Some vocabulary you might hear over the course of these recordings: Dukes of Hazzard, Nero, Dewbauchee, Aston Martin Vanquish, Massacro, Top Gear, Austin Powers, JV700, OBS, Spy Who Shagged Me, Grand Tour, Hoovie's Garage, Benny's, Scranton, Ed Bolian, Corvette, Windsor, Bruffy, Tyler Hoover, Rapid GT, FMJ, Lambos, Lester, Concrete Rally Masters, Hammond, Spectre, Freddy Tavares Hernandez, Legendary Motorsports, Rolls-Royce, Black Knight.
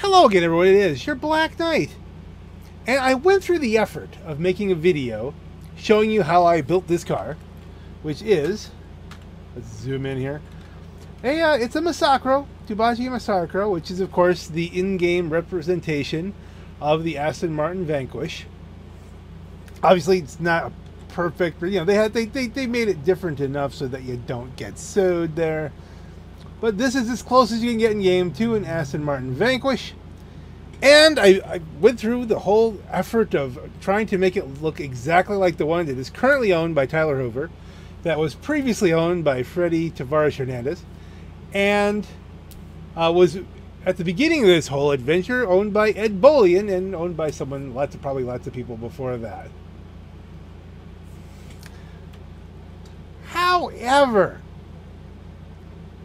Hello again, everyone. It is your Black Knight. And I went through the effort of making a video showing you how I built this car, which is, let's zoom in here. Hey, it's a Massacro, Dewbauchee Massacro, which is, of course, the in-game representation of the Aston Martin Vanquish. Obviously, it's not perfect, but, you know, they made it different enough so that you don't get sued there. But this is as close as you can get in game to an Aston Martin Vanquish. And I went through the whole effort of trying to make it look exactly like the one that is currently owned by Tyler Hoover, that was previously owned by Freddy Tavares Hernandez, and was at the beginning of this whole adventure owned by Ed Bolian and owned by someone, probably lots of people before that. However,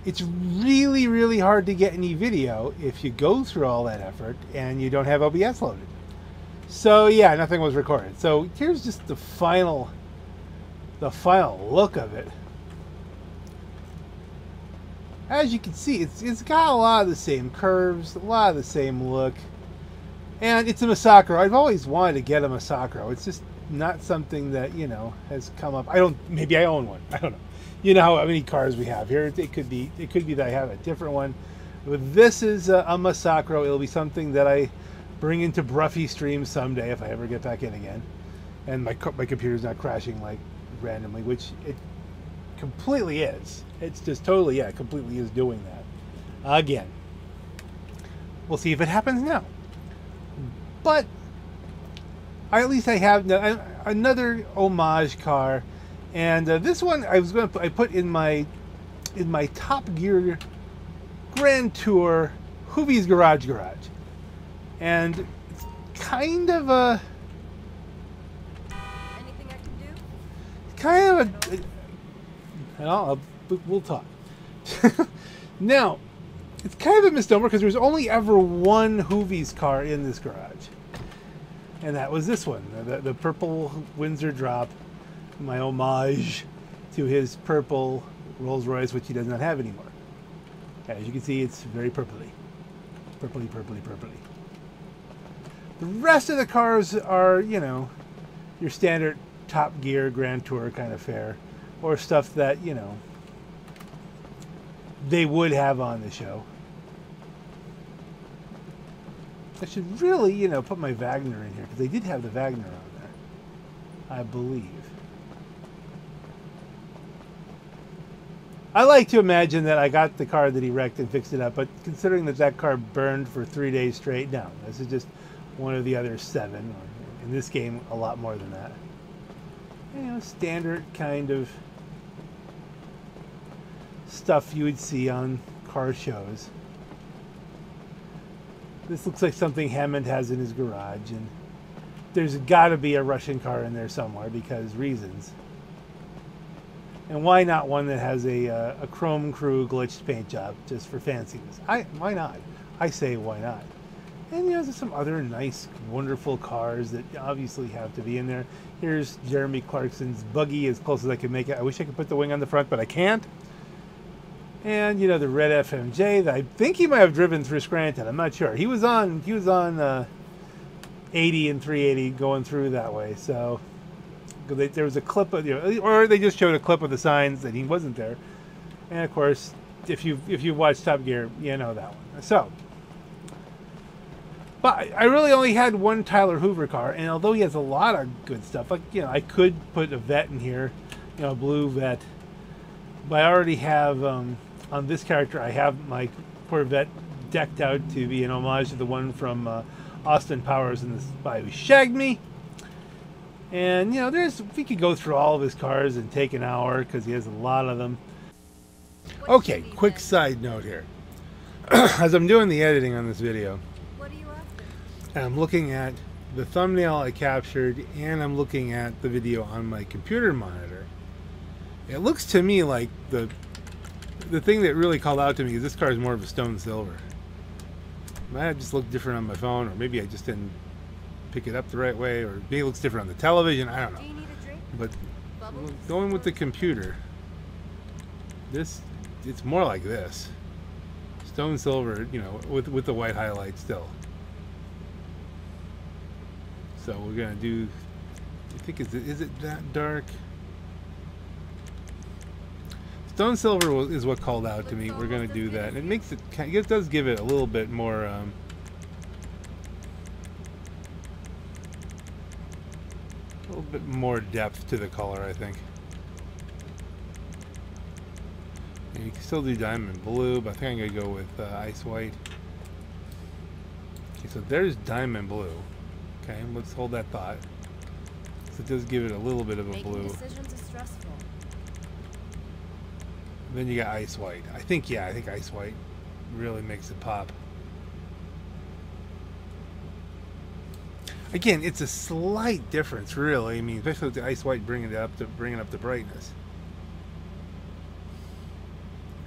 it's really, really hard to get any video if you go through all that effort and you don't have OBS loaded. So yeah, nothing was recorded. So here's just the final look of it. As you can see, it's got a lot of the same curves, a lot of the same look. And it's a Massacro. I've always wanted to get a Massacro. It's just not something that, you know, has come up. Maybe I own one. I don't know. You know how many cars we have here. It could be that I have a different one. But this is a Massacro. It'll be something that I bring into Bruffy stream someday if I ever get back in again. And my computer's not crashing like randomly, which it completely is. It's just totally, yeah, it completely is doing that. Again, we'll see if it happens now. But at least I have another homage car. And this one I put in my Top Gear Grand Tour Hoovie's Garage. And it's kind of a we'll talk. Now, it's kind of a misnomer because there's only ever one Hoovie's car in this garage. And that was this one, the purple Windsor drop. My homage to his purple Rolls-Royce, which he does not have anymore. As you can see, it's very purpley. Purpley, purpley, purpley. The rest of the cars are, you know, your standard Top Gear Grand Tour kind of fare, or stuff that, you know, they would have on the show. I should really, you know, put my Wagner in here, because they did have the Wagner on there, I believe. I like to imagine that I got the car that he wrecked and fixed it up, but considering that that car burned for 3 days straight, no, this is just one of the other seven. In this game, a lot more than that. You know, standard kind of stuff you would see on car shows. This looks like something Hammond has in his garage, and there's got to be a Russian car in there somewhere because reasons. And why not one that has a Chrome Crew glitched paint job just for fanciness? Why not? I say why not. And you know, there's some other nice, wonderful cars that obviously have to be in there. Here's Jeremy Clarkson's buggy, as close as I can make it. I wish I could put the wing on the front, but I can't. And you know, the red FMJ that I think he might have driven through Scranton. I'm not sure. He was on 80 and 380 going through that way. So. There was a clip of, you know, or they just showed a clip of the signs that he wasn't there, and of course, if you watch Top Gear, you know that one. So, but I really only had one Tyler Hoover car, and although he has a lot of good stuff, like, you know, I could put a Vet in here, you know, a blue Vet, but I already have on this character I have my Corvette decked out to be an homage to the one from Austin Powers in the Spy Who Shagged Me. And, you know, we could go through all of his cars and take an hour because he has a lot of them. Okay, quick side note here. As I'm doing the editing on this video, what are you after? I'm looking at the thumbnail I captured and I'm looking at the video on my computer monitor. It looks to me like the thing that really called out to me is this car is more of a stone silver. Might have just looked different on my phone, or maybe I just didn't pick it up the right way, or maybe it looks different on the television. I don't know. Do you need a drink? But Bubbles? Going with the computer, it's more like this. It's stone silver, you know, with the white highlight still. So we're gonna do, I think, is it that dark? Stone silver is what called out to me. We're gonna do that. And it makes it, it does give it a little bit more. A little bit more depth to the color, I think. And you can still do diamond blue, but I think I'm gonna go with ice white. Okay, so there's diamond blue. Okay, let's hold that thought. So it does give it a little bit of a blue. Then you got ice white. I think, yeah, I think ice white really makes it pop. Again, it's a slight difference, really. I mean, especially with the ice white bringing it up to the brightness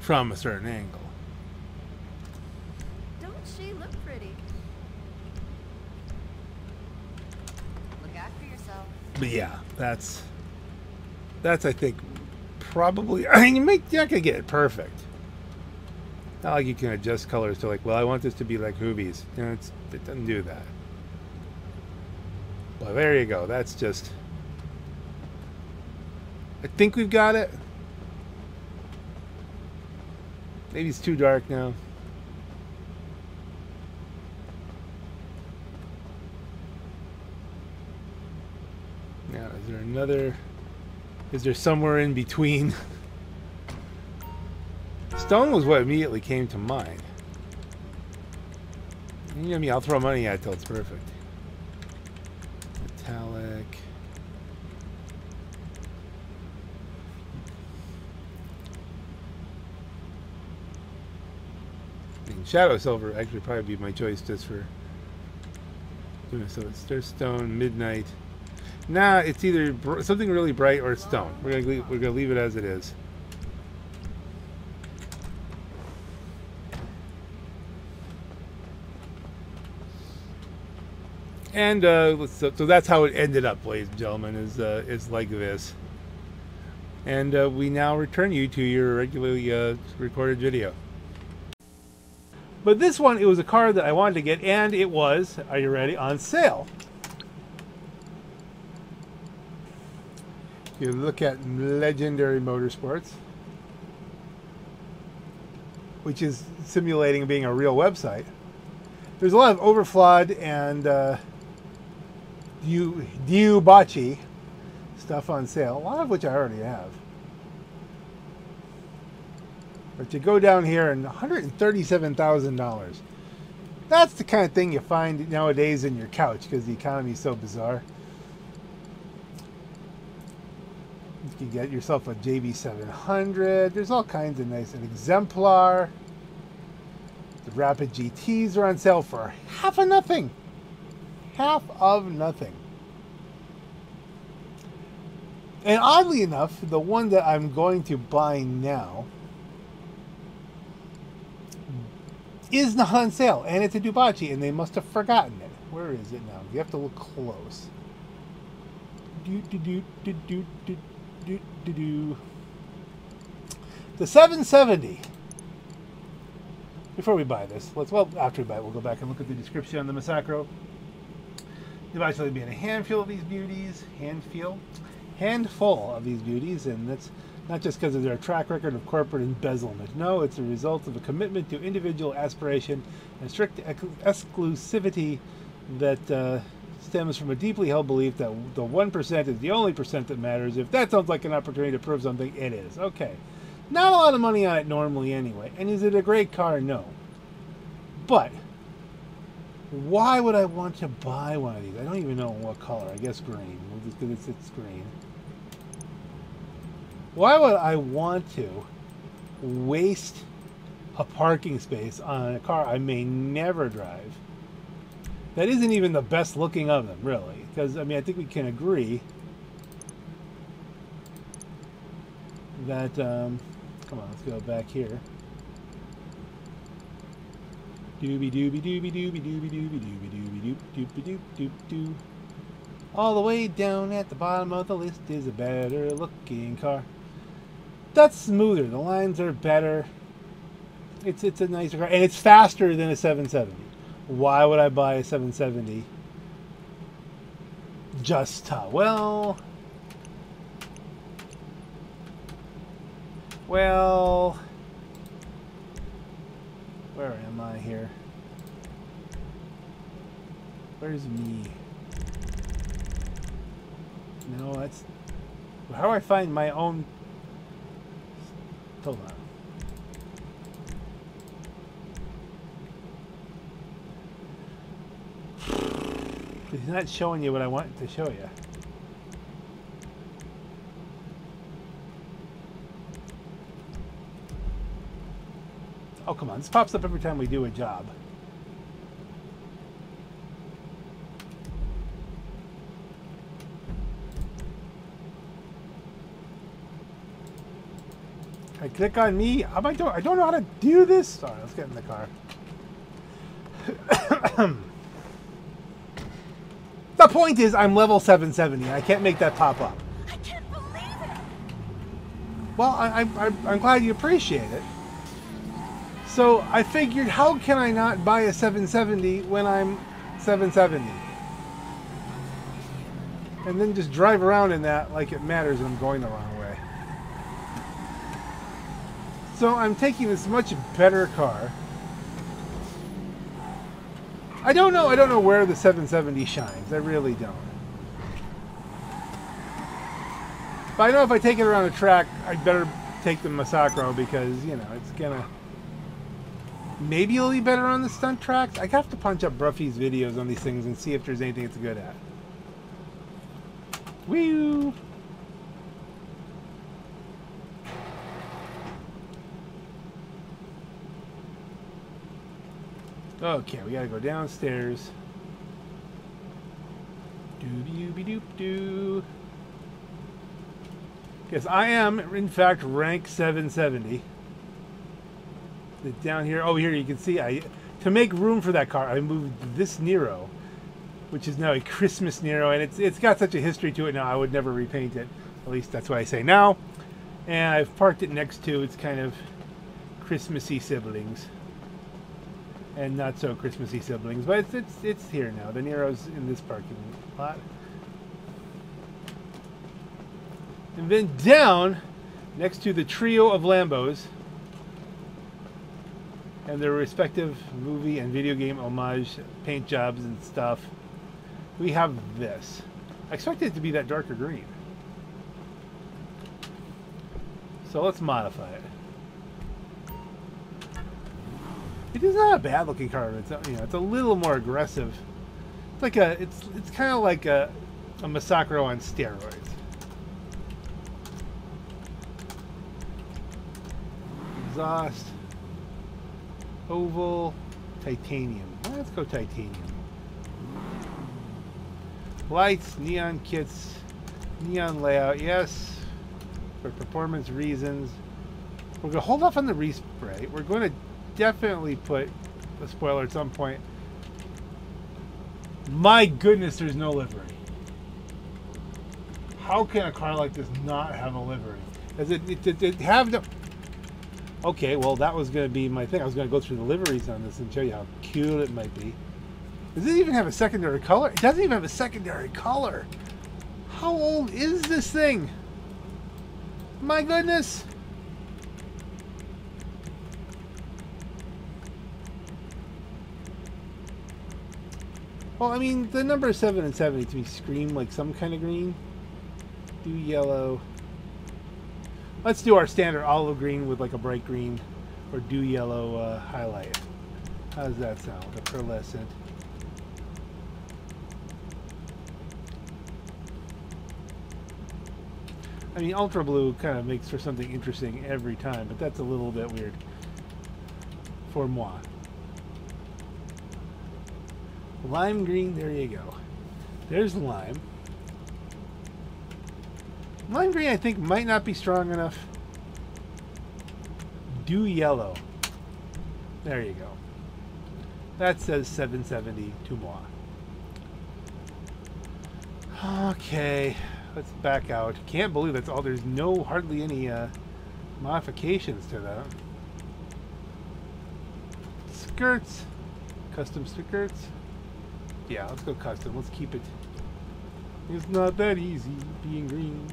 from a certain angle. Don't she look pretty? Look after yourself. But yeah, that's I think. Probably, I mean, you're not gonna get it perfect. Not like you can adjust colors to like, well, I want this to be like Hoovie's. You know, it doesn't do that. Well, there you go. That's just. I think we've got it. Maybe it's too dark now. Now, is there another? Is there somewhere in between? Stone was what immediately came to mind. You know I mean? I'll throw money at it till it's perfect. Metallic. I mean, shadow silver actually probably be my choice just for doing so. It's there's stone, midnight. Nah, it's either something really bright or it's stone. We're gonna leave it as it is. And so that's how it ended up, ladies and gentlemen. Is like this. And we now return you to your regularly recorded video. But this one, it was a car that I wanted to get, and it was. Are you ready? On sale. You look at Legendary Motorsports, which is simulating being a real website. There's a lot of overflawed and Dewbauchee stuff on sale, a lot of which I already have. But you go down here and $137,000. That's the kind of thing you find nowadays in your couch because the economy is so bizarre. You can get yourself a JV700. There's all kinds of nice, an exemplar. The Rapid GTs are on sale for half of nothing. Half of nothing. And oddly enough, the one that I'm going to buy now is not on sale, and it's a Dewbauchee, and they must have forgotten it. Where is it now? You have to look close. The 770. Before we buy this, after we buy it, we'll go back and look at the description on the Massacro. You'll actually be in a handful of these beauties, handful of these beauties, and that's not just because of their track record of corporate embezzlement. No, it's a result of a commitment to individual aspiration and strict exclusivity that stems from a deeply held belief that the 1% is the only percent that matters. If that sounds like an opportunity to prove something, it is. Okay. Not a lot of money on it normally anyway. And is it a great car? No. But why would I want to buy one of these? I don't even know what color. I guess green. We'll just do this. It's green. Why would I want to waste a parking space on a car I may never drive? That isn't even the best looking of them, really. Because, I mean, I think we can agree that, come on, let's go back here. Doobie doobie doobie doobie doobie doobie doobie doobie doobie doobie doobie doobie doobie doobie doobie. All the way down at the bottom of the list is a better looking car. That's smoother. The lines are better. It's a nicer car, and it's faster than a 770. Why would I buy a 770? Just to, well, where am I here? Where's me? No, that's, how do I find my own? Hold on. It's not showing you what I want to show you. Oh, come on. This pops up every time we do a job. I click on me. I don't know how to do this. Sorry, let's get in the car. The point is, I'm level 770. I can't make that pop up. I can't believe it. Well, I'm glad you appreciate it. So I figured, how can I not buy a 770 when I'm 770? And then just drive around in that like it matters and I'm going the wrong way. So I'm taking this much better car. I don't know where the 770 shines. I really don't. But I know if I take it around a track, I'd better take the Massacro because, you know, it's gonna... Maybe it'll be better on the stunt tracks. I have to punch up Bruffy's videos on these things and see if there's anything it's good at. Woo! Okay, we gotta go downstairs. Doobie-doobie-doop-doo. Because I am, in fact, rank 770. Down here, oh, here you can see, to make room for that car, I moved this Nero, which is now a Christmas Nero, and it's got such a history to it now, I would never repaint it. At least that's what I say now. And I've parked it next to its kind of Christmassy siblings. And not so Christmassy siblings, but it's here now. The Nero's in this parking lot. And then down next to the trio of Lambos and their respective movie and video game homage paint jobs and stuff, we have this. I expected it to be that darker green. So let's modify it. It is not a bad looking car. It's, you know, it's a little more aggressive. It's like a, it's kind of like a Massacro on steroids. Exhaust, oval, titanium. Let's go titanium. Lights, neon kits, neon layout. Yes, for performance reasons. We're gonna hold off on the respray. We're going to definitely put a spoiler at some point. My goodness, there's no livery. How can a car like this not have a livery? Does it have no... Okay, well, that was going to be my thing. I was going to go through the liveries on this and show you how cute it might be. Does it even have a secondary color? It doesn't even have a secondary color. How old is this thing? My goodness. Well, I mean, the number 7 and 70 to me scream like some kind of green. Do yellow. Let's do our standard olive green with like a bright green or do yellow highlight. How does that sound? Like a pearlescent. I mean, ultra blue kind of makes for something interesting every time, but that's a little bit weird for moi. Lime green, there you go. There's lime. Lime green, I think, might not be strong enough. Dew yellow. There you go. That says 770 to moi. Okay, let's back out. Can't believe that's all. There's hardly any modifications to that. skirts. Custom skirts. Yeah, let's go custom. Let's keep it. It's not that easy being green.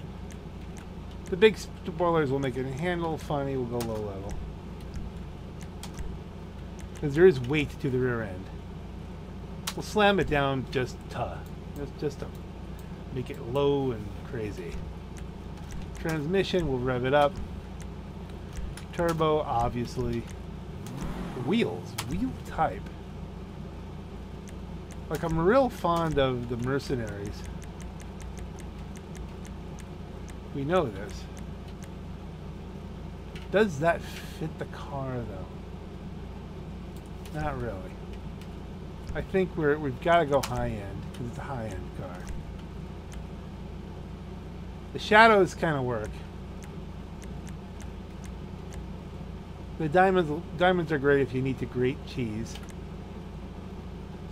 The big spoilers will make it handle funny. We'll go low level. Because there is weight to the rear end. We'll slam it down just to make it low and crazy. Transmission, we'll rev it up. Turbo, obviously. Wheels, wheel type. Like, I'm real fond of the mercenaries. We know this. Does that fit the car, though? Not really. I think we've got to go high-end, because it's a high-end car. The shadows kind of work. The diamonds are great if you need to grate cheese.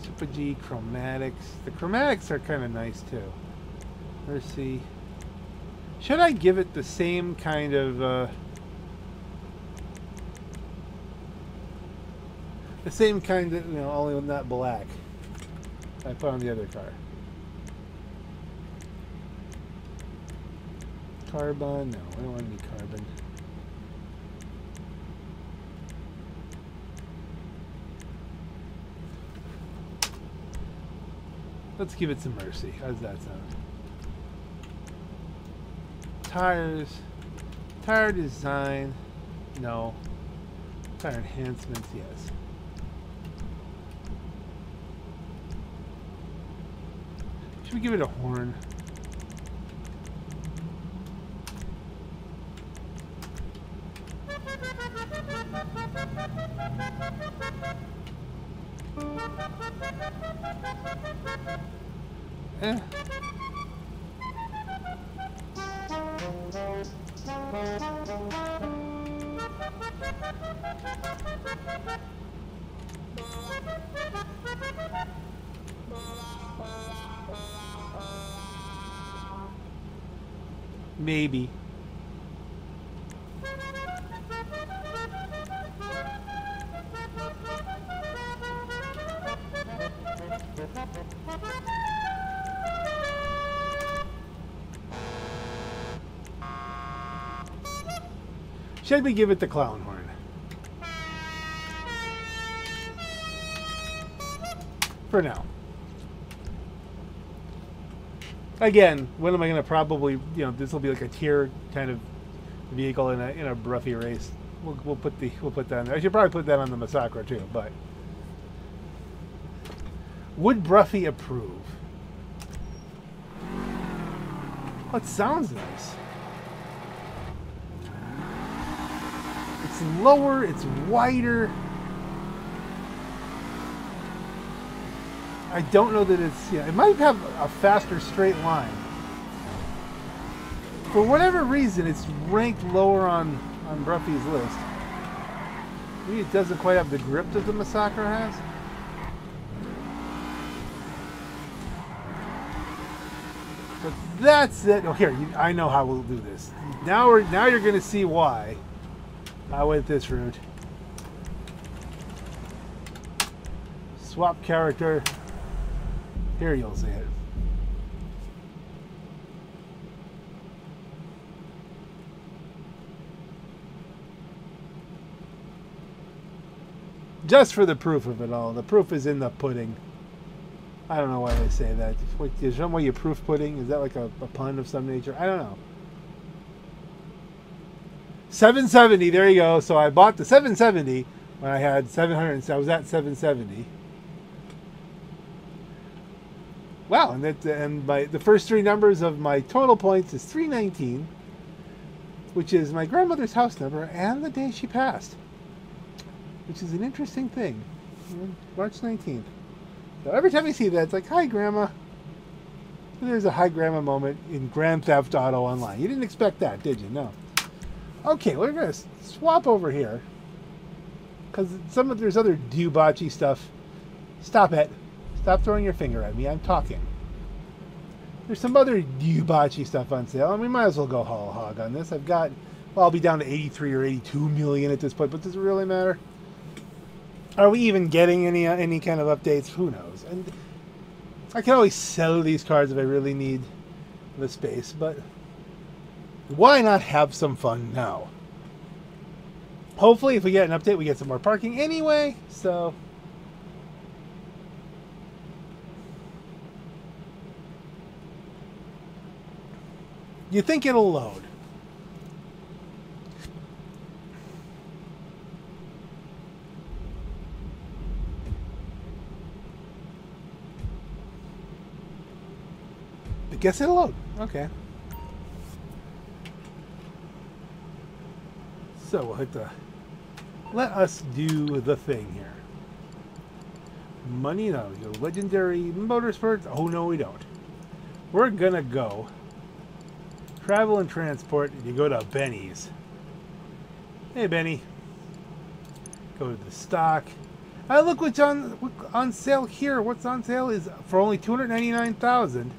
Super G, chromatics. The chromatics are kind of nice, too. Mercy. Should I give it the same kind of you know, only not black I put on the other car? Carbon? No, I don't want any carbon. Let's give it some mercy. How's that sound? Tires, tire design, no. Tire enhancements, yes. Should we give it a horn? Eh. Maybe. Should we give it the clown horn? For now. Again, when am I going to probably, you know, this will be like a tier kind of vehicle in a Bruffy race. We'll put that on there. I should probably put that on the Massacro too, but would Bruffy approve? Oh, it sounds nice. It's lower, it's wider. I don't know that it's, yeah, it might have a faster straight line. For whatever reason, it's ranked lower on Bruffy's list. Maybe it doesn't quite have the grip that the Massacro has. But that's it. Oh, here, I know how we'll do this. Now you're going to see why I went this route. Swap character. Here you'll see it. Just for the proof of it all. The proof is in the pudding. I don't know why they say that. Is some way you proof pudding? Is that like a pun of some nature? I don't know. 770, there you go. So I bought the 770 when I had 700, so I was at 770. Wow, and the first three numbers of my total points is 319, which is my grandmother's house number and the day she passed, which is an interesting thing. March 19th. So every time I see that, it's like, hi, Grandma. And there's a hi, Grandma moment in Grand Theft Auto Online. You didn't expect that, did you? No. Okay, we're going to swap over here because there's other Dewbauchee stuff. Stop it. Stop throwing your finger at me. I'm talking. There's some other Dewbauchee stuff on sale, and we might as well go whole hog on this. I've got, well, I'll be down to 83 or 82 million at this point, but does it really matter? Are we even getting any kind of updates? Who knows? And I can always sell these cards if I really need the space, but why not have some fun now? Hopefully, if we get an update, we get some more parking anyway, so... You think it'll load. I guess it'll load. Okay. So we'll hit the... Let us do the thing here. Money, no. Legendary Motorsports. Oh, no, we don't. We're gonna go... Travel and transport, and you go to Benny's. Hey, Benny. Go to the stock. Oh, look what's on sale here. What's on sale is for only $299,000.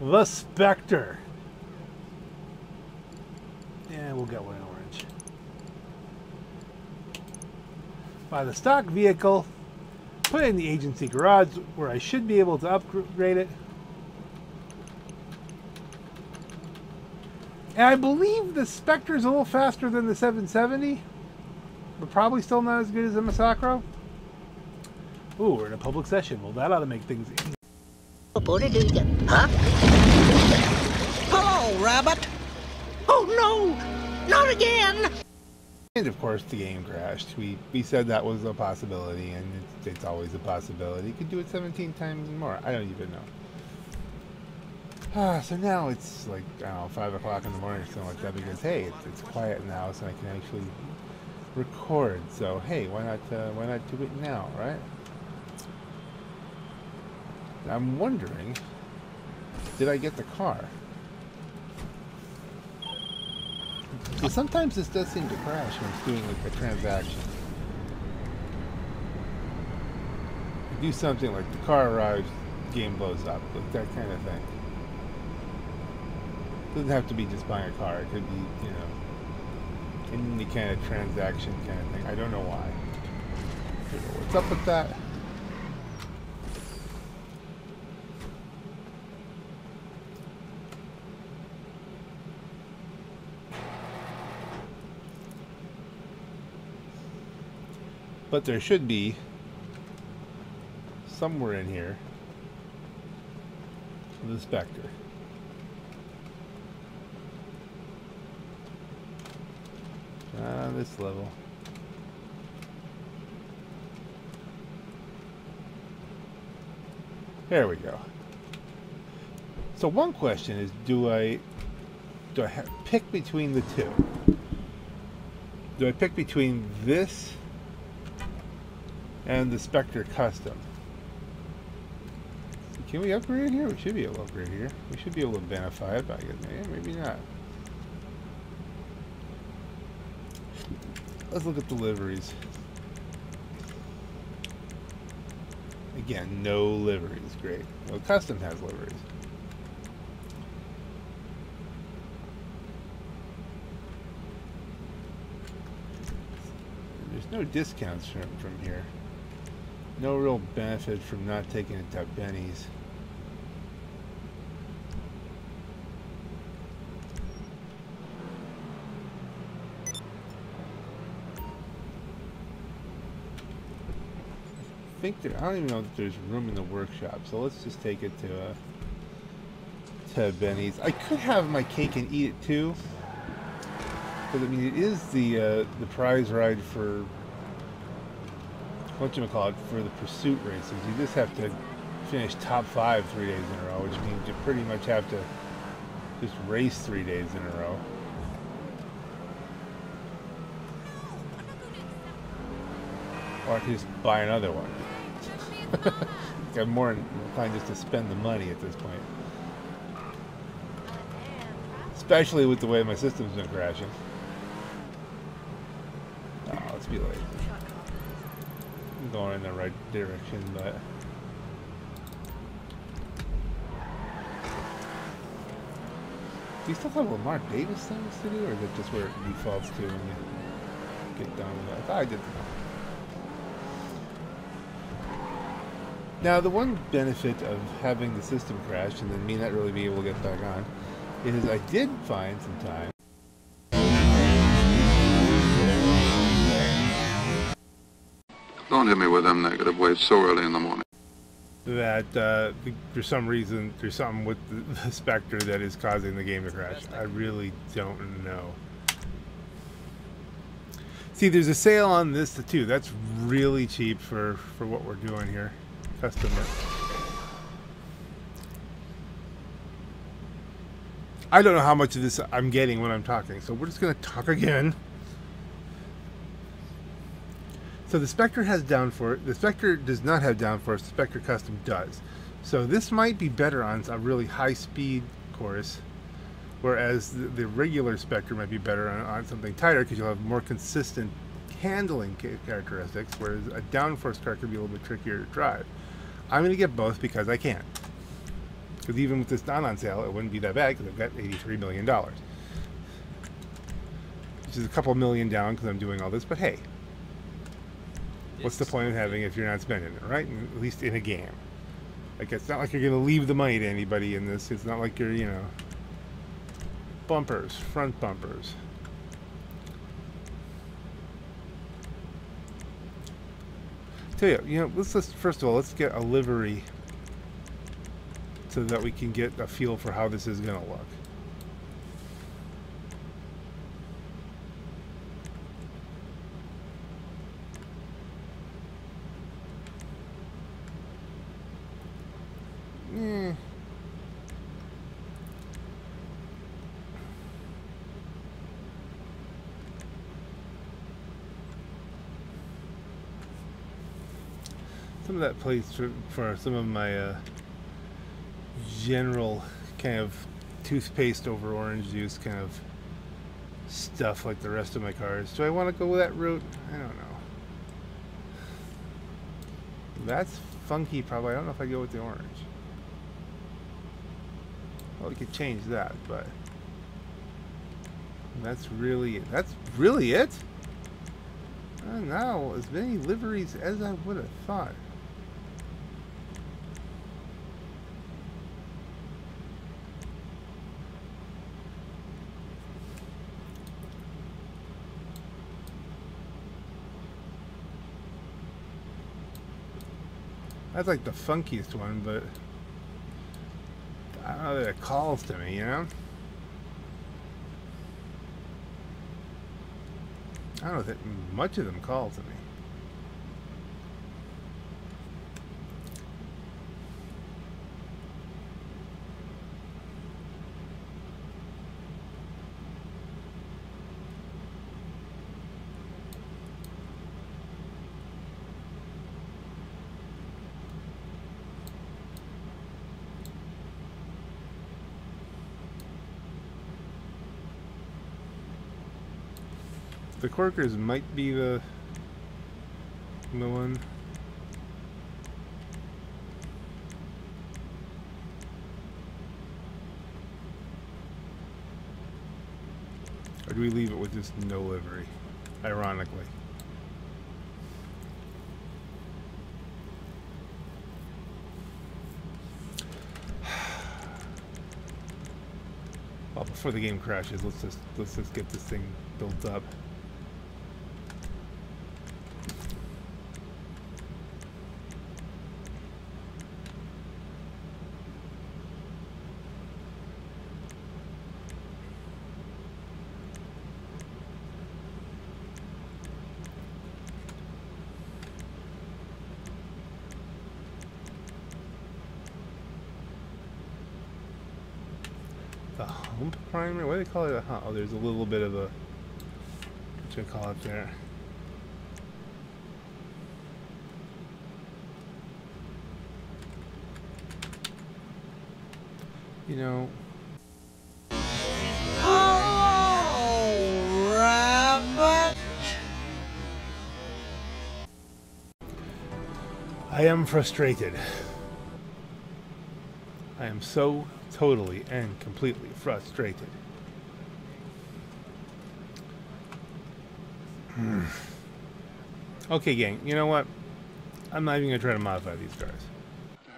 The Spectre. Yeah, we'll get one in orange. Buy the stock vehicle. Put it in the agency garage where I should be able to upgrade it. And I believe the Spectre's a little faster than the 770, but probably still not as good as the Massacro. Ooh, we're in a public session. Well, that ought to make things easy. Hello, Rabbit! Oh no! Not again! And of course the game crashed. We said that was a possibility, and it's always a possibility. You could do it 17 times more. I don't even know. So now it's like, I don't know, 5 o'clock in the morning or something like that, because, hey, it's quiet in the house and I can actually record. So, hey, why not do it now, right? I'm wondering, did I get the car? So sometimes this does seem to crash when it's doing, like, a transaction. I do something like the car arrives, game blows up, like that kind of thing. Doesn't have to be just buying a car. It could be, you know, any kind of transaction kind of thing. I don't know why. What's up with that? But there should be somewhere in here the Spectre. This level. There we go. So one question is, do I pick between the two? Do I pick between this and the Spectre Custom? Can we upgrade here? We should be able to upgrade here. We should be able to benefit it, but I guess maybe not. Let's look at deliveries. Again, no liveries. Great. Well, Custom has liveries. There's no discounts from here. No real benefit from not taking it to Benny's. I don't even know that there's room in the workshop, so let's just take it to Benny's. I could have my cake and eat it too, because I mean it is the prize ride for whatchamacallit, for the pursuit races. You just have to finish top 5 3 days in a row, which means you pretty much have to just race 3 days in a row. Or I could just buy another one. I'm more inclined just to spend the money at this point, especially with the way my system's been crashing. Oh, let's be lazy. I'm going in the right direction, but do you still have Lamar Davis things to do, or is it just where it defaults to when you get done with it? I thought I did. Now, the one benefit of having the system crash and then me not really being able to get back on is I did find some time. Don't hit me with them negative waves so early in the morning. That for some reason there's something with the Spectre that is causing the game to crash. I really don't know. See, there's a sale on this too. That's really cheap for what we're doing here. Custom work. I don't know how much of this I'm getting when I'm talking, so we're just gonna talk again. So the Spectre has downforce. The Spectre does not have downforce. The Spectre Custom does. So this might be better on a really high-speed course, whereas the regular Spectre might be better on something tighter because you'll have more consistent handling characteristics, whereas a downforce car could be a little bit trickier to drive. I'm going to get both because I can. Because even with this not on sale, it wouldn't be that bad because I've got $83 million. Which is a couple million down because I'm doing all this, but hey. What's the point of having it if you're not spending it, right? At least in a game. Like, it's not like you're going to leave the money to anybody in this. It's not like you're, you know... Bumpers. Front bumpers. Tell you, let's first of all, let's get a livery so that we can get a feel for how this is going to look. Some of that plays for some of my general kind of toothpaste over orange juice kind of stuff like the rest of my cars. Do I want to go with that route? I don't know. That's funky probably. I don't know if I go with the orange. Well, we could change that, but that's really it. That's really it? Now as many liveries as I would have thought. That's like the funkiest one, but I don't know that it calls to me, you know? I don't know that much of them call to me. The Corkers might be the one. Or do we leave it with just no livery? Ironically. Well, before the game crashes, let's just get this thing built up. Primer, what do they call it? Oh, there's a little bit of a, what you call it there. You know. Oh, Rabbit! I am frustrated. I am so totally and completely frustrated. Okay, gang, you know what? I'm not even going to try to modify these cars.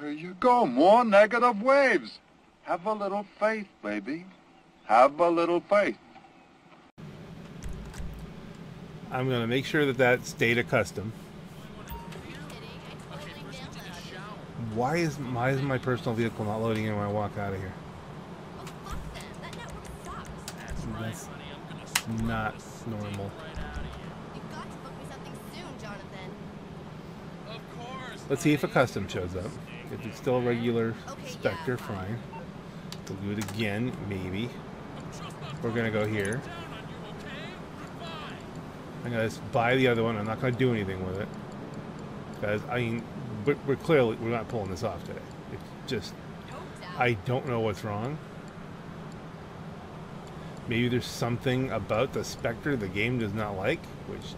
Here you go, more negative waves. Have a little faith, baby. Have a little faith. I'm going to make sure that that stayed a custom. Why is my personal vehicle not loading in when I walk out of here? That's not normal. Let's see if a custom shows up. If it's still a regular Spectre, fine. We'll do it again, maybe. We're gonna go here. I'm gonna just buy the other one. I'm not gonna do anything with it, because I mean, we're not pulling this off today. It's just, I don't know what's wrong. Maybe there's something about the Spectre the game does not like. Which,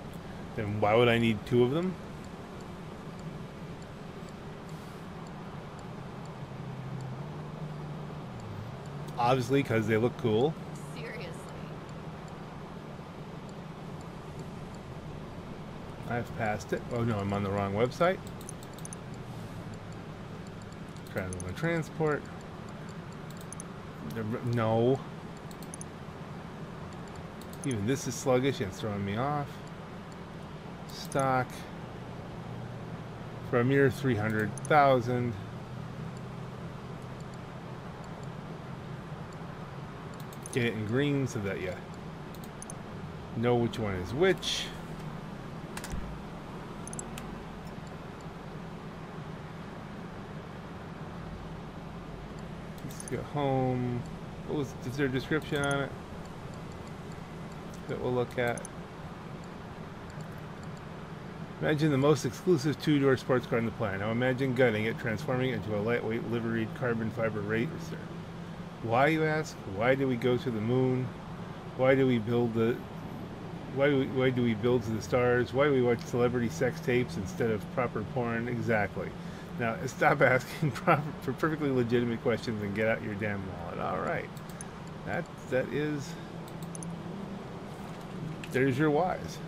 then why would I need two of them? Obviously, because they look cool. Seriously. I've passed it. Oh no, I'm on the wrong website. Travel and transport. No. Even this is sluggish and it's throwing me off. Stock. For a mere 300,000. Get it in green so that you know which one is which. Let's go home. Oh, is there a description on it that we'll look at? Imagine the most exclusive two-door sports car on the planet. Now imagine gutting it, transforming it into a lightweight liveried carbon fiber racer. Why, you ask? Why do we go to the moon? Why do we build the? Why do we build to the stars? Why do we watch celebrity sex tapes instead of proper porn? Exactly. Now stop asking for perfectly legitimate questions and get out your damn wallet. All right, that is. There's your whys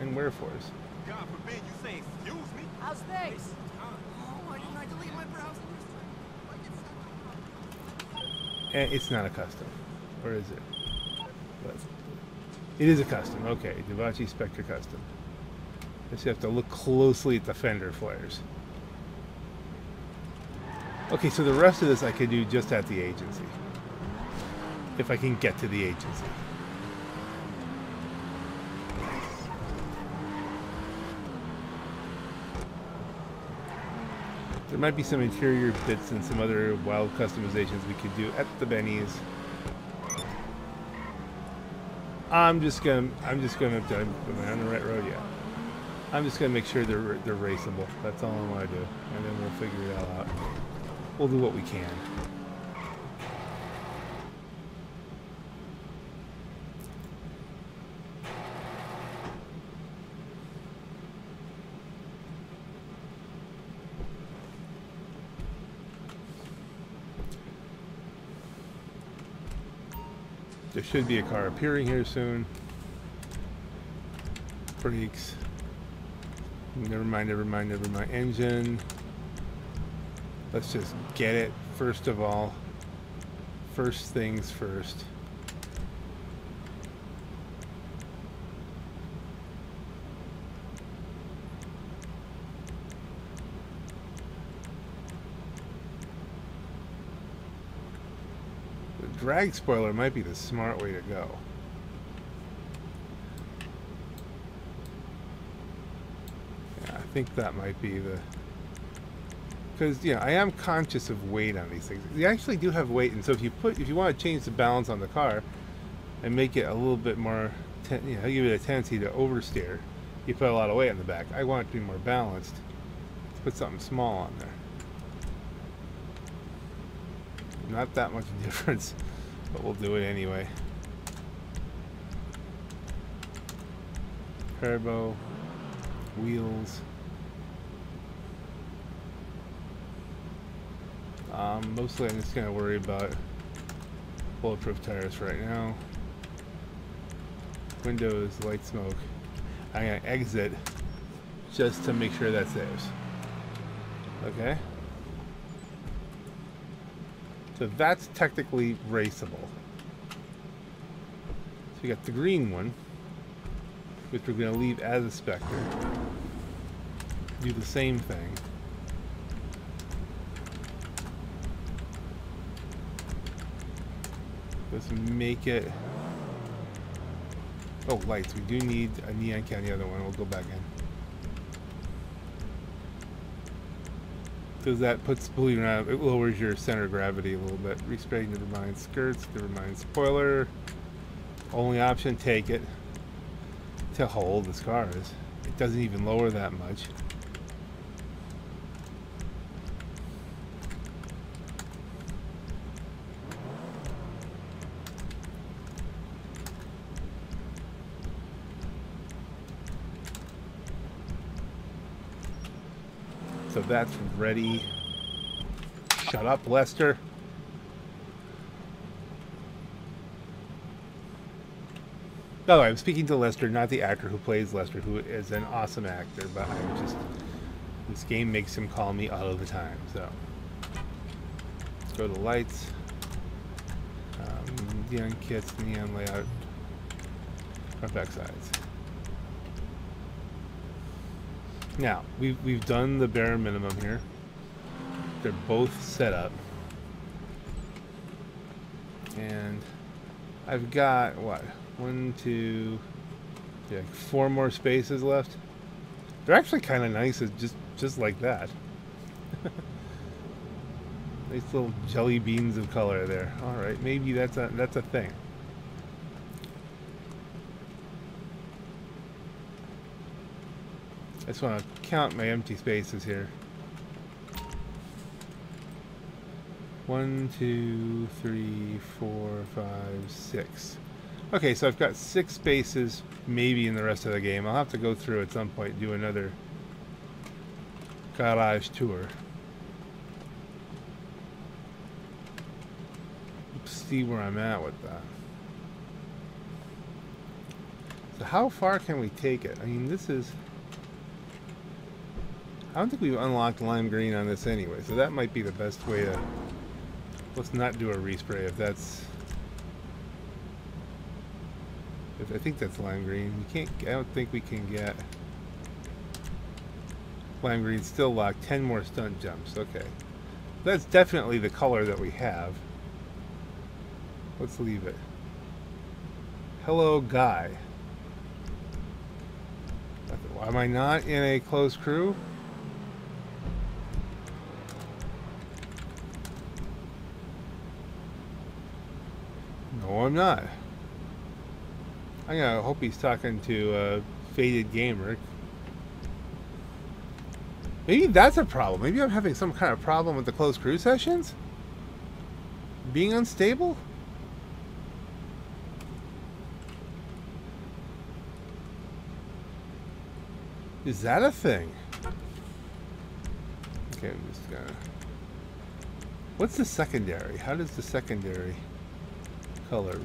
and wherefores. God forbid you say excuse me. How's things? It's not a custom, or is it? But it is a custom. Okay, Dewbauchee Spectre custom. Just have to look closely at the fender flares. Okay, so the rest of this I could do just at the agency, if I can get to the agency. There might be some interior bits and some other wild customizations we could do at the Benny's. Am I on the right road yet? I'm just gonna make sure they're raceable. That's all I want to do, and then we'll figure it all out. We'll do what we can. There should be a car appearing here soon. Brakes. Never mind. Engine. Let's just get it first of all. First things first. Drag spoiler might be the smart way to go. Yeah, I think that might be the... Because, you know, I am conscious of weight on these things. They actually do have weight, and so if you want to change the balance on the car and make it a little bit more, you know, give it a tendency to oversteer, you put a lot of weight on the back. I want it to be more balanced. Let's put something small on there. Not that much difference, but we'll do it anyway. Turbo, wheels. Mostly I'm just going to worry about bulletproof tires right now. Windows, light smoke. I'm going to exit just to make sure that saves. Okay. So that's technically raceable. So you got the green one, which we're going to leave as a Spectre. Do the same thing. Let's make it... Oh, lights. We do need a neon can on the other one. We'll go back in. Because that puts, believe it or not, it lowers your center of gravity a little bit. Respray, never mind skirts, never mind spoiler. Only option, take it. Tell how old this car is. It doesn't even lower that much. So that's ready. Shut up, Lester. By the way, I'm speaking to Lester, not the actor who plays Lester, who is an awesome actor, but I'm just... This game makes him call me all the time, so... Let's go to lights. Neon kits, neon layout. Front, back sides. Now, we've done the bare minimum here. They're both set up. And I've got, what, 1, 2, yeah, 4 more spaces left. They're actually kind of nice, just like that. Nice little jelly beans of color there. All right, maybe that's a thing. I just want to count my empty spaces here. 1, 2, 3, 4, 5, 6. Okay, so I've got 6 spaces maybe in the rest of the game. I'll have to go through at some point, do another garage tour. Let's see where I'm at with that. So how far can we take it? I mean, this is... I don't think we've unlocked lime green on this anyway, so that might be the best way to... Let's not do a respray if that's... I think that's lime green. We can't... I don't think we can get... Lime green still locked. 10 more stunt jumps. Okay. That's definitely the color that we have. Let's leave it. Hello, guy. Am I not in a closed crew? No, I'm not. I'm gonna hope he's talking to a faded gamer. Maybe that's a problem. Maybe I'm having some kind of problem with the closed crew sessions? Being unstable? Is that a thing? Okay, I'm just gonna... What's the secondary? How does the secondary color...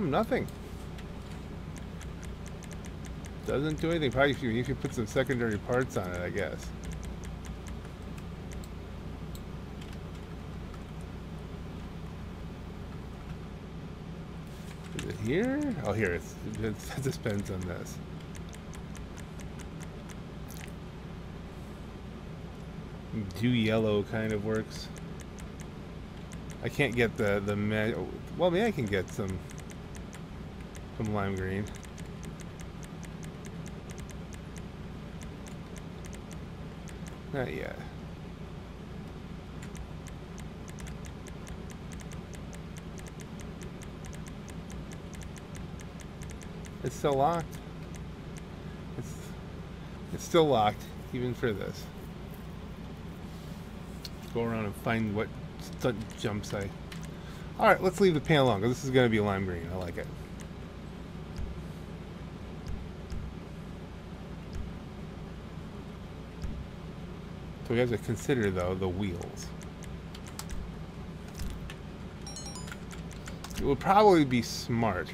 Nothing. Doesn't do anything. Probably if you put some secondary parts on it, I guess. Is it here? Oh, here. It depends on this. Do yellow kind of works. I can't get the... Well, maybe I can get some... Some lime green. Not yet. It's still locked. It's still locked, even for this. Let's go around and find what stunt jump site. All right, let's leave the pan alone, because this is going to be lime green. I like it. So we have to consider, though, the wheels. It would probably be smart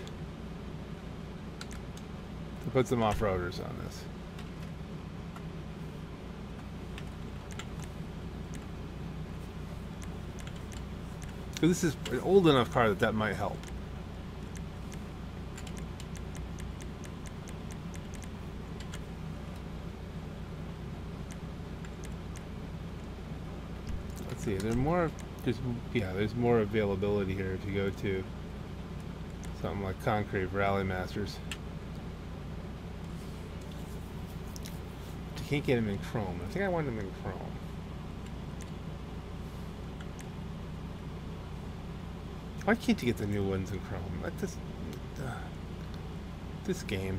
to put some off-roaders on this. So this is an old enough car that that might help. Let's see, there are more, there's more availability here if you go to something like Concrete Rally Masters. You can't get them in Chrome. I think I want them in Chrome. Why can't you get the new ones in Chrome? Like this, this game.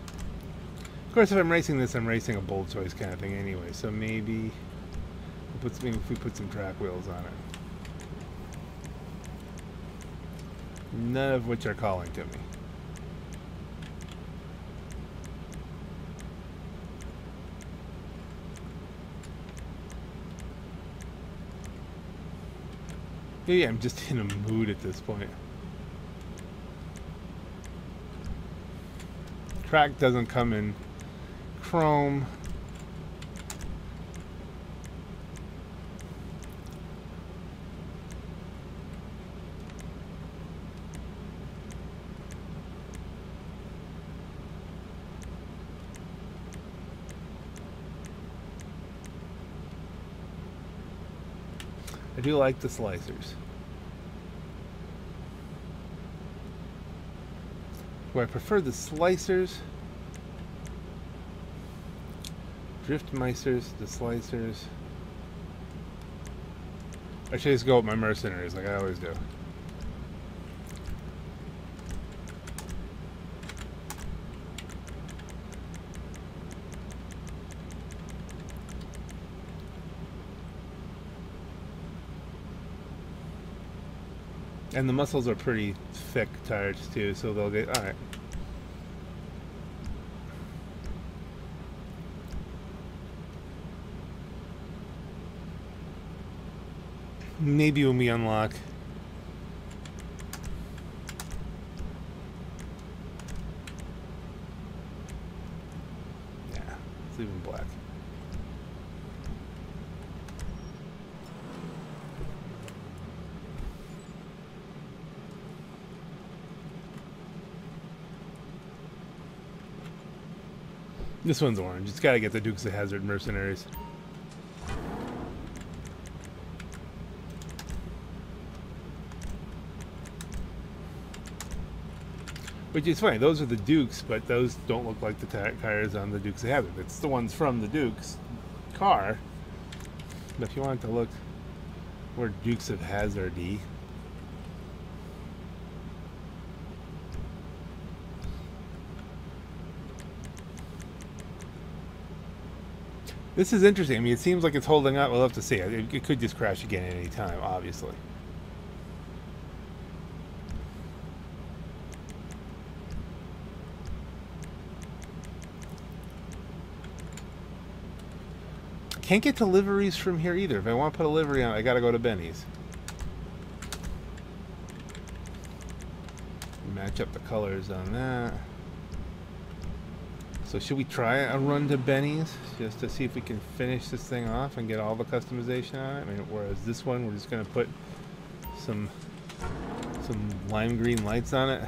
Of course, if I'm racing this, I'm racing a bold choice kind of thing anyway. So maybe if we put some track wheels on it, none of which are calling to me. Maybe I'm just in a mood at this point. Track doesn't come in Chrome. I do like the slicers. Do I prefer the slicers? Driftmeisters, the slicers. I should just go with my mercenaries like I always do. And the muscles are pretty thick tires too, so they'll get, all right. Maybe when we unlock it's even black. This one's orange. It's got to get the Dukes of Hazzard mercenaries. Which is funny. Those are the Dukes, but those don't look like the tires on the Dukes of Hazzard. It's the ones from the Dukes car. But if you want to look, we're Dukes of Hazzard-y. This is interesting. I mean, it seems like it's holding up. We'll have to see. It could just crash again at any time, obviously. Can't get to liveries from here either. If I want to put a livery on, I got to go to Benny's. Match up the colors on that. So should we try a run to Benny's just to see if we can finish this thing off and get all the customization on it? I mean, whereas this one, we're just going to put some lime green lights on it.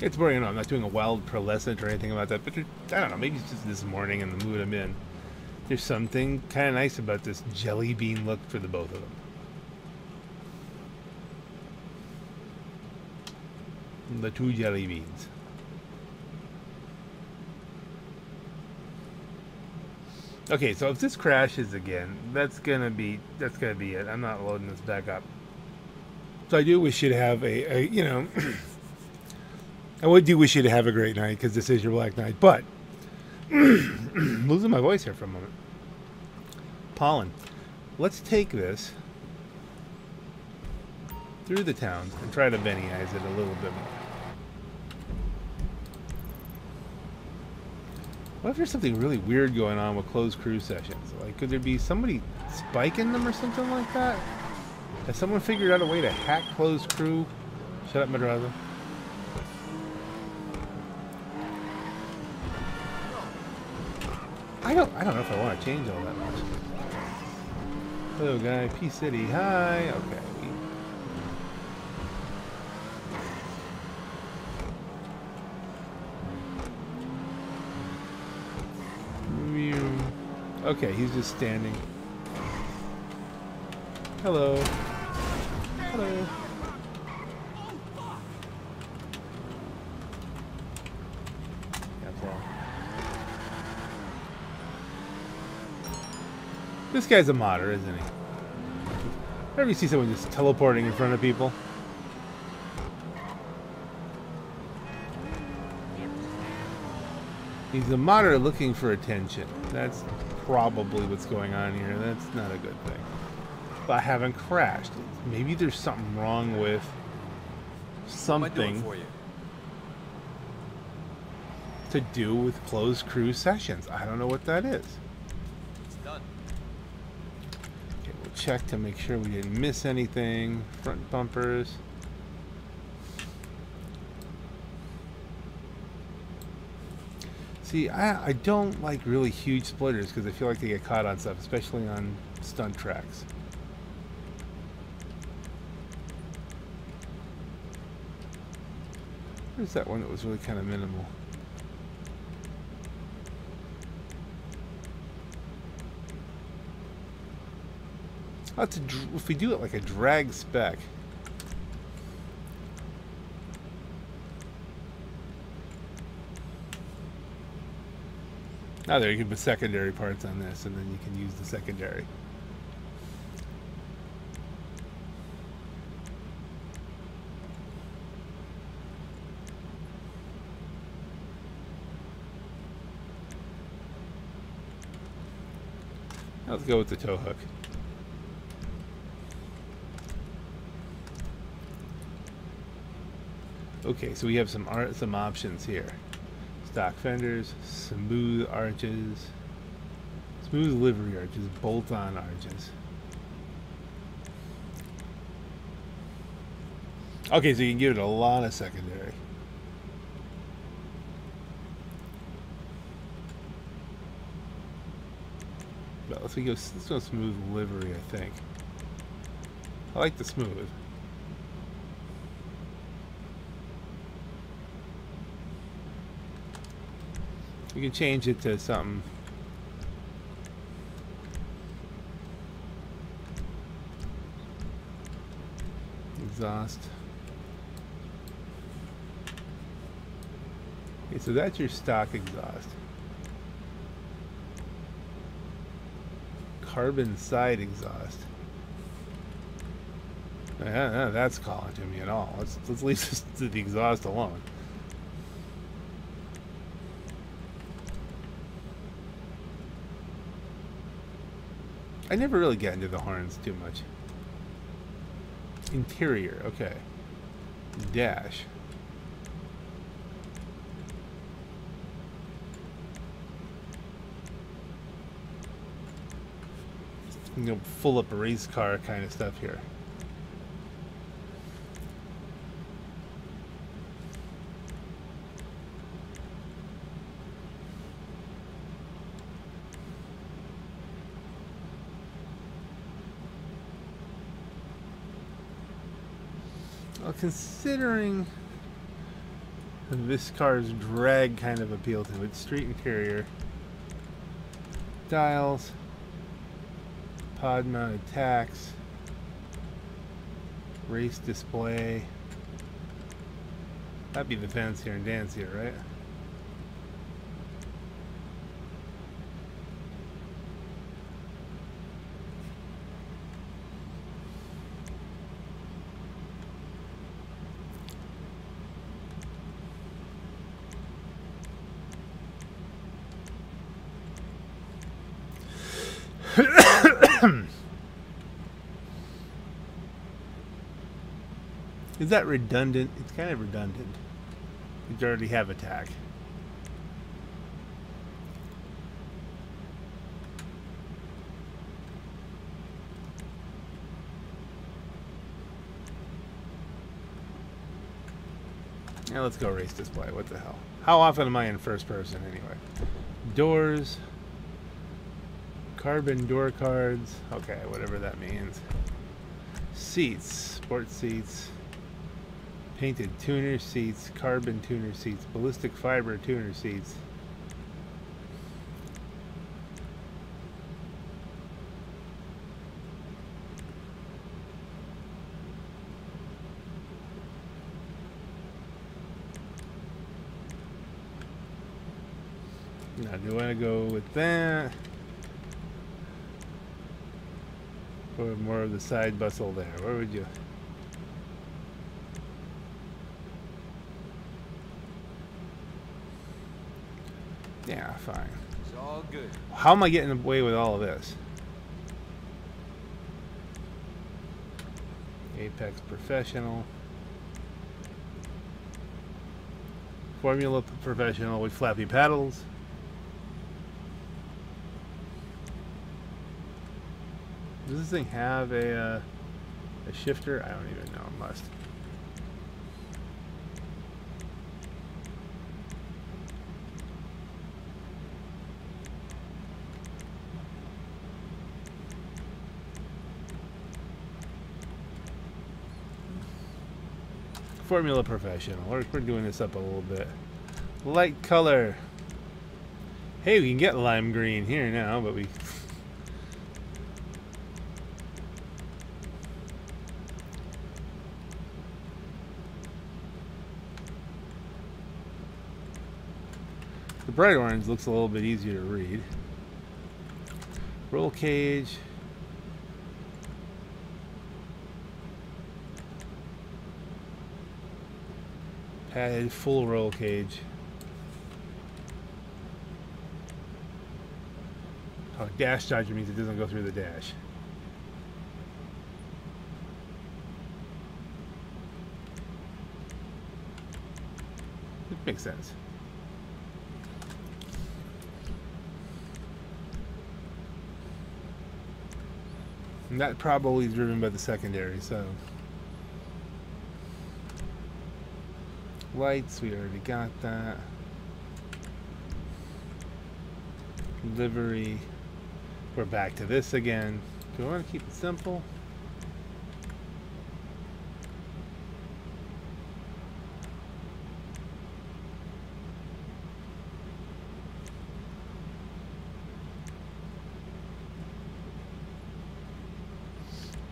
It's boring enough. I'm not doing a wild pearlescent or anything about that, but I don't know. Maybe it's just this morning and the mood I'm in. There's something kind of nice about this jelly bean look for the both of them. The two jelly beans. Okay, so if this crashes again, that's gonna be it. I'm not loading this back up. So I do wish you'd have a you know. I do wish you to have a great night because this is your Black Knight, but losing my voice here for a moment. Pollen. Let's take this through the towns and try to Benny-ize it a little bit more. What if there's something really weird going on with closed crew sessions? Like, could there be somebody spiking them or something like that? Has someone figured out a way to hack closed crew? Shut up, Madraza. I don't know if I want to change all that much. Hello, guy. P-City. Hi. Okay. Okay, he's just standing. Hello. Hello. That's all. This guy's a modder, isn't he? Whenever you see someone just teleporting in front of people. He's a modder looking for attention. That's probably what's going on here. That's not a good thing. But I haven't crashed. Maybe there's something wrong with something to do with closed crew sessions. I don't know what that is. It's done. Okay, we'll check to make sure we didn't miss anything. Front bumpers. See, I don't like really huge splitters because I feel like they get caught on stuff, especially on stunt tracks. Where's that one that was really kind of minimal? Oh, it's a, if we do it like a drag spec. Oh, there you can put secondary parts on this, and then you can use the secondary. Let's go with the tow hook. Okay, so we have some options here. Stock fenders, smooth arches, smooth livery arches, bolt-on arches. Okay, so you can give it a lot of secondary. But let's go smooth livery, I think. I like the smooth. You can change it to something. Exhaust. Okay, so that's your stock exhaust. Carbon side exhaust. No, that's calling to me at all. Let's leave this to the exhaust alone. I never really get into the horns too much. Interior, okay. Dash. You know, full up a race car kind of stuff here. Considering this car's drag kind of appeal to it, street interior, dials, pod mounted tacks, race display. That'd be the fancier and dancier, right? Is that redundant? It's kind of redundant. You already have attack. Yeah, let's go race display. What the hell? How often am I in first person anyway? Doors. Carbon door cards. Okay, whatever that means. Seats. Sports seats. Painted tuner seats. Carbon tuner seats. Ballistic fiber tuner seats. Now, do I go with that? Or more of the side bustle there? Where would you? Yeah, fine. It's all good. How am I getting away with all of this? Apex Professional. Formula Professional with flappy paddles. Does this thing have a shifter? I don't even know. It must. Formula Professional. We're doing this up a little bit. Light color. Hey, we can get lime green here now, but we... The bright orange looks a little bit easier to read. Roll cage. Padded full roll cage. Oh, dash dodger means it doesn't go through the dash. It makes sense. And that probably is driven by the secondary, so. Lights, we already got that. Livery. We're back to this again. Do I want to keep it simple?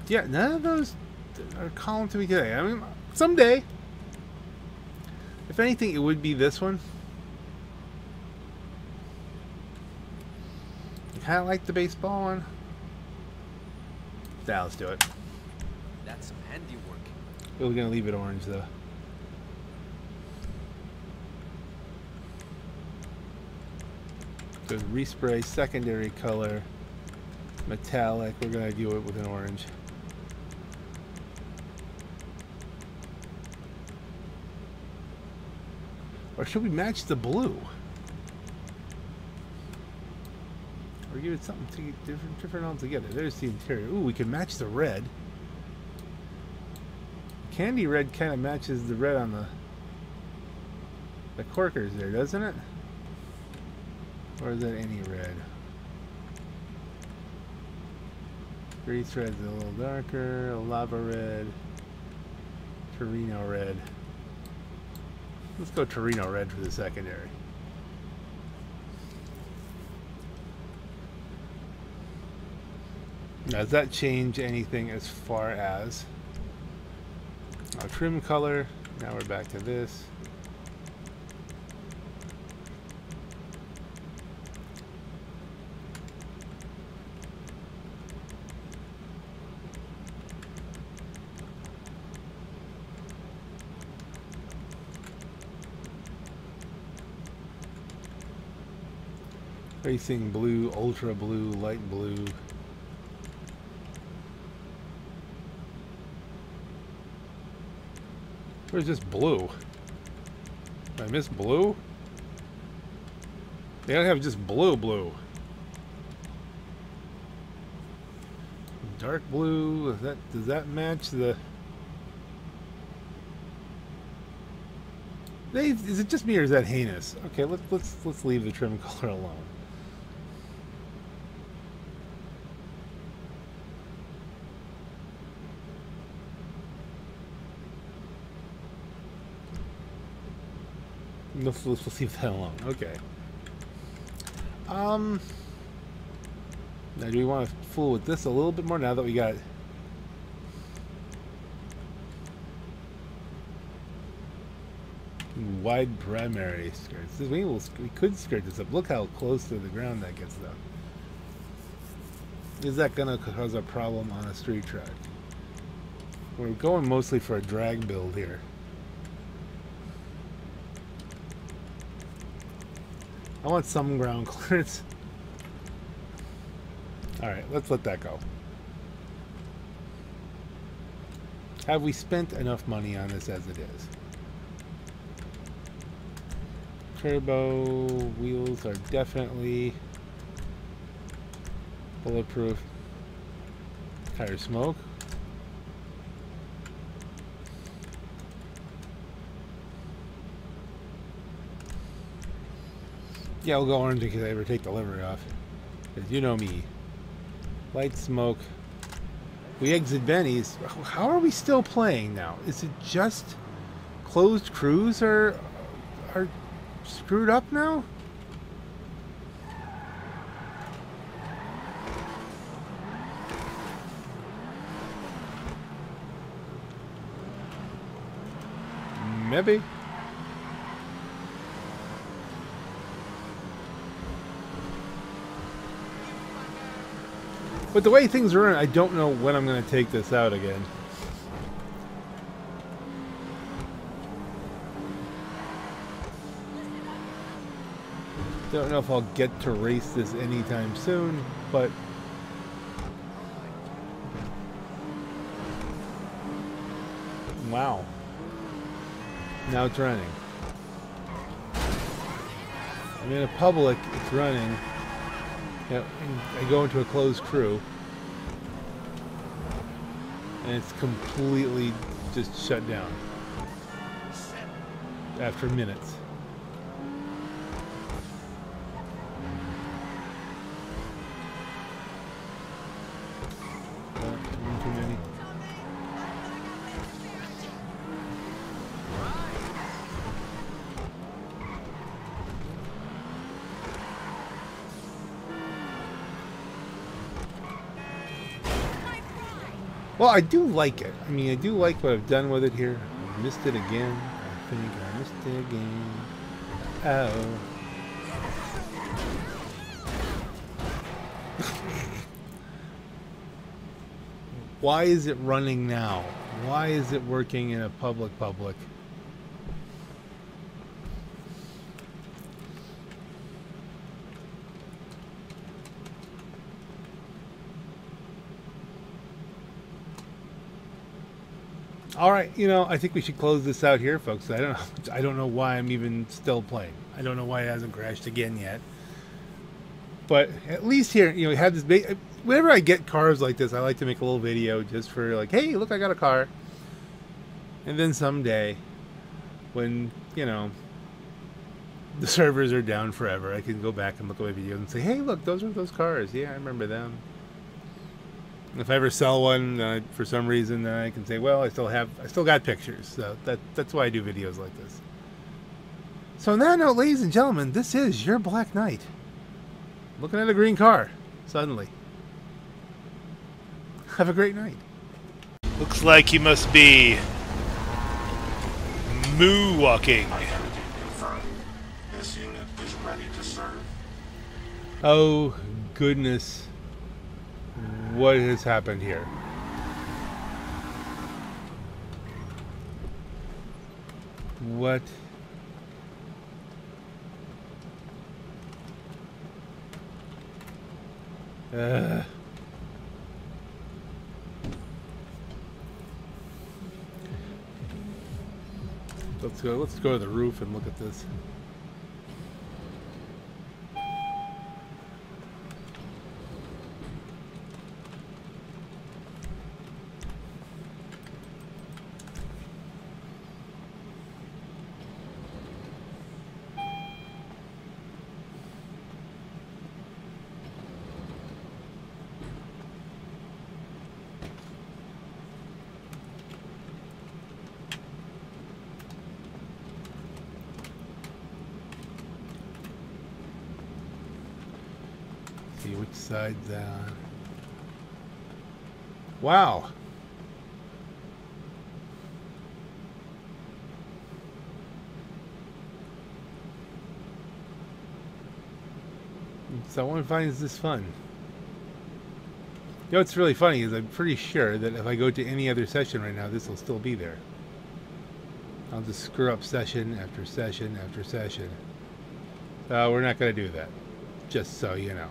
Yeah, none of those are calling to me today. I mean, someday. If anything, it would be this one. I kind of like the baseball one. Yeah, let's do it. That's some handiwork. We're gonna leave it orange though. So respray secondary color, metallic. We're gonna do it with an orange. Or should we match the blue? Or give it something different altogether. There's the interior. Ooh, we can match the red. Candy red kind of matches the red on the corkers there, doesn't it? Or is that any red? Grease red's a little darker. Lava red. Torino red. Let's go Torino red for the secondary. Now, does that change anything as far as our trim color? Now we're back to this. Racing blue, ultra blue, light blue. Where's this blue? Did I miss blue? They don't have just blue. Dark blue. Is that, does that match the... Is it just me or is that heinous? Okay, let's leave the trim color alone. Let's leave that alone. Okay. Now, do we want to fool with this a little bit more now that we got? Wide primary skirts. We could skirt this up. Look how close to the ground that gets though. Is that gonna cause a problem on a street track? We're going mostly for a drag build here. I want some ground clearance. Alright, let's let that go. Have we spent enough money on this as it is? Turbo wheels are definitely bulletproof. Tire smoke. Yeah, I'll go orange in case I ever take the livery off. Because you know me. Light smoke. We exit Benny's. How are we still playing now? Is it just closed crews are screwed up now? Maybe. But the way things are in, I don't know when I'm going to take this out again. Don't know if I'll get to race this anytime soon, but wow. Now it's running. I'm in a public, it's running. Yeah, I go into a closed crew, and it's completely just shut down after minutes. Too many. Well, I do like it. I mean, I do like what I've done with it here. I missed it again. I think I missed it again. Oh. Why is it running now? Why is it working in a public? All right, you know, I think we should close this out here, folks. I don't know why I'm even still playing. I don't know why it hasn't crashed again yet. But at least here, you know, we have this big. Whenever I get cars like this, I like to make a little video just for like, hey, look, I got a car. And then someday, when, you know, the servers are down forever, I can go back and look at my videos and say, hey, look, those are those cars. Yeah, I remember them. And if I ever sell one for some reason, then I can say, well, I still got pictures. So that's why I do videos like this. So on that note, ladies and gentlemen, this is your Black Knight. Looking at a green car, suddenly. Have a great night. Looks like you must be moo walking. This unit is ready to serve. Oh goodness. What has happened here? What? Let's go to the roof and look at this. upside down. Wow. Someone finds this fun. You know what's really funny is I'm pretty sure that if I go to any other session right now, this will still be there. I'll just screw up session after session after session. We're not going to do that, just so you know.